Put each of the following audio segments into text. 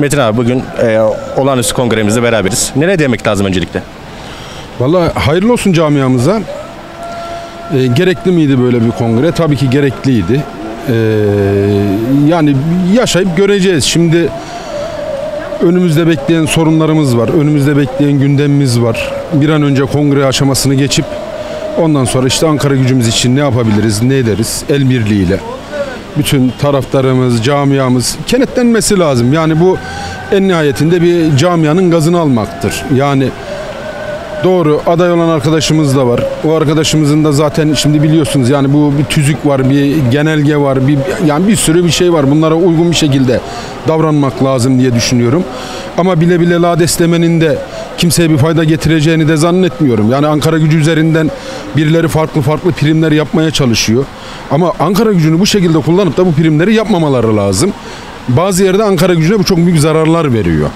Metin abi, bugün olağanüstü kongremizde beraberiz. Nereye demek lazım öncelikle? Vallahi hayırlı olsun camiamıza. Gerekli miydi böyle bir kongre? Tabii ki gerekliydi. Yani yaşayıp göreceğiz. Şimdi önümüzde bekleyen sorunlarımız var. Önümüzde bekleyen gündemimiz var. Bir an önce kongre aşamasını geçip ondan sonra işte Ankaragücümüz için ne yapabiliriz, ne ederiz el birliğiyle. Bütün taraftarımız, camiamız kenetlenmesi lazım. Yani bu en nihayetinde bir camianın gazını almaktır. Yani doğru aday olan arkadaşımız da var. O arkadaşımızın da zaten şimdi biliyorsunuz yani bu bir tüzük var, bir genelge var, bir sürü bir şey var. Bunlara uygun bir şekilde davranmak lazım diye düşünüyorum. Ama bile bile ladeslemenin de kimseye bir fayda getireceğini de zannetmiyorum. Yani Ankaragücü üzerinden birileri farklı primler yapmaya çalışıyor. Ama Ankaragücü'nü bu şekilde kullanıp da bu primleri yapmamaları lazım. Bazı yerde Ankaragücü'ne bu çok büyük zararlar veriyor.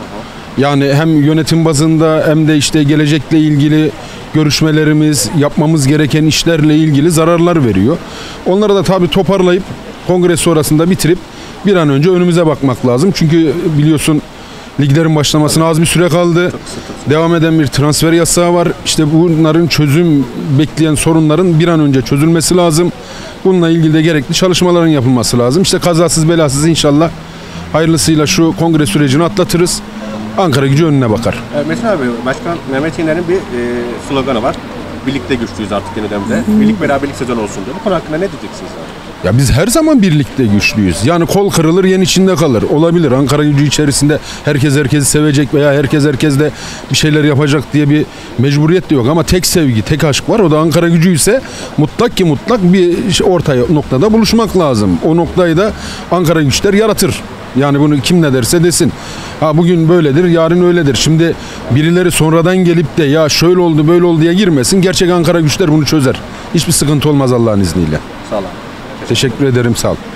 Yani hem yönetim bazında hem de işte gelecekle ilgili görüşmelerimiz, yapmamız gereken işlerle ilgili zararlar veriyor. Onları da tabii toparlayıp kongre sonrasında bitirip bir an önce önümüze bakmak lazım. Çünkü biliyorsun liglerin başlamasına az bir süre kaldı. Devam eden bir transfer yasağı var. İşte bunların çözüm bekleyen sorunların bir an önce çözülmesi lazım. Bununla ilgili de gerekli çalışmaların yapılması lazım. İşte kazasız belasız inşallah hayırlısıyla şu kongre sürecini atlatırız. Ankaragücü önüne bakar. Metin abi, Başkan Mehmet Yener'in bir sloganı var. Birlikte güçlüyüz artık yeni dönemde. Birlik beraberlik sezonu olsun diyor. Bu konu hakkında ne diyeceksiniz abi? Ya biz her zaman birlikte güçlüyüz. Yani kol kırılır yen içinde kalır. Olabilir. Ankaragücü içerisinde herkes herkesi sevecek veya herkes herkesle bir şeyler yapacak diye bir mecburiyet de yok. Ama tek sevgi, tek aşk var. O da Ankaragücü ise mutlak ki mutlak bir orta noktada buluşmak lazım. O noktayı da Ankaragücüler yaratır. Yani bunu kim ne derse desin. Ha bugün böyledir, yarın öyledir. Şimdi birileri sonradan gelip de ya şöyle oldu, böyle oldu diye girmesin. Gerçek Ankaragücüler bunu çözer. Hiçbir sıkıntı olmaz Allah'ın izniyle. Sağ olun. Teşekkür ederim, sağ olun.